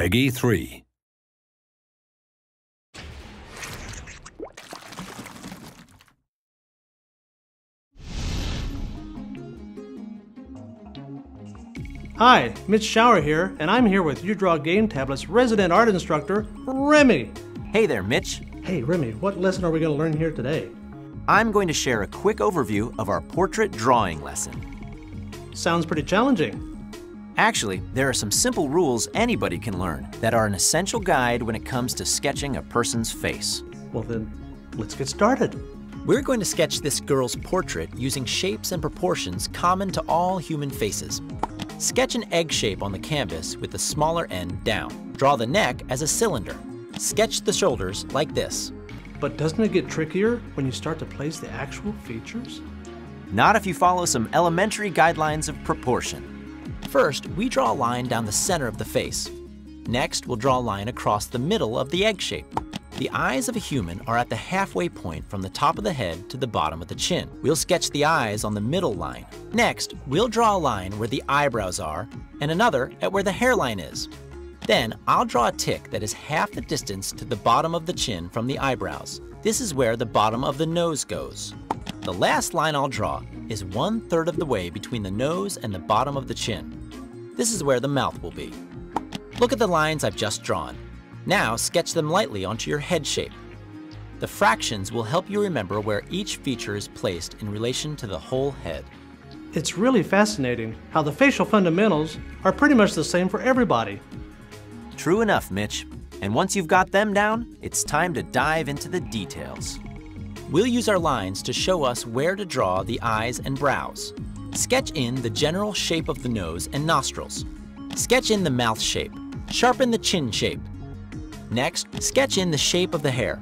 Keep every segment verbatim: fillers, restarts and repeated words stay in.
Peggy three. Hi, Mitch Schauer here, and I'm here with UDraw Game Tablets resident art instructor, Remy. Hey there, Mitch. Hey, Remy, what lesson are we going to learn here today? I'm going to share a quick overview of our portrait drawing lesson. Sounds pretty challenging. Actually, there are some simple rules anybody can learn that are an essential guide when it comes to sketching a person's face. Well then, let's get started. We're going to sketch this girl's portrait using shapes and proportions common to all human faces. Sketch an egg shape on the canvas with the smaller end down. Draw the neck as a cylinder. Sketch the shoulders like this. But doesn't it get trickier when you start to place the actual features? Not if you follow some elementary guidelines of proportion. First, we draw a line down the center of the face. Next, we'll draw a line across the middle of the egg shape. The eyes of a human are at the halfway point from the top of the head to the bottom of the chin. We'll sketch the eyes on the middle line. Next, we'll draw a line where the eyebrows are and another at where the hairline is. Then, I'll draw a tick that is half the distance to the bottom of the chin from the eyebrows. This is where the bottom of the nose goes. The last line I'll draw is one third of the way between the nose and the bottom of the chin. This is where the mouth will be. Look at the lines I've just drawn. Now, sketch them lightly onto your head shape. The fractions will help you remember where each feature is placed in relation to the whole head. It's really fascinating how the facial fundamentals are pretty much the same for everybody. True enough, Mitch. And once you've got them down, it's time to dive into the details. We'll use our lines to show us where to draw the eyes and brows. Sketch in the general shape of the nose and nostrils. Sketch in the mouth shape. Sharpen the chin shape. Next, sketch in the shape of the hair.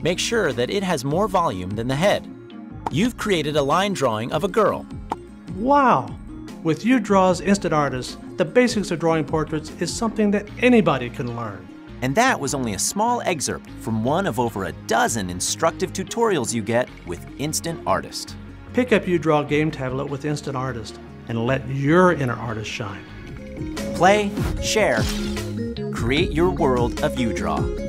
Make sure that it has more volume than the head. You've created a line drawing of a girl. Wow! With UDraw's Instant Artist, the basics of drawing portraits is something that anybody can learn. And that was only a small excerpt from one of over a dozen instructive tutorials you get with Instant Artist. Pick up UDraw Game Tablet with Instant Artist and let your inner artist shine. Play, share, create your world of UDraw.